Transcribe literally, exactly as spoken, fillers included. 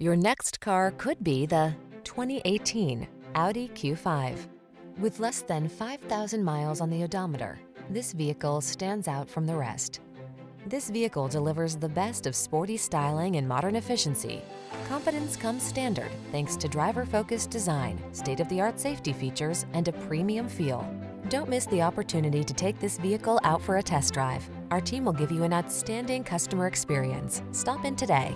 Your next car could be the twenty eighteen Audi Q five. With less than five thousand miles on the odometer, this vehicle stands out from the rest. This vehicle delivers the best of sporty styling and modern efficiency. Confidence comes standard thanks to driver-focused design, state-of-the-art safety features, and a premium feel. Don't miss the opportunity to take this vehicle out for a test drive. Our team will give you an outstanding customer experience. Stop in today.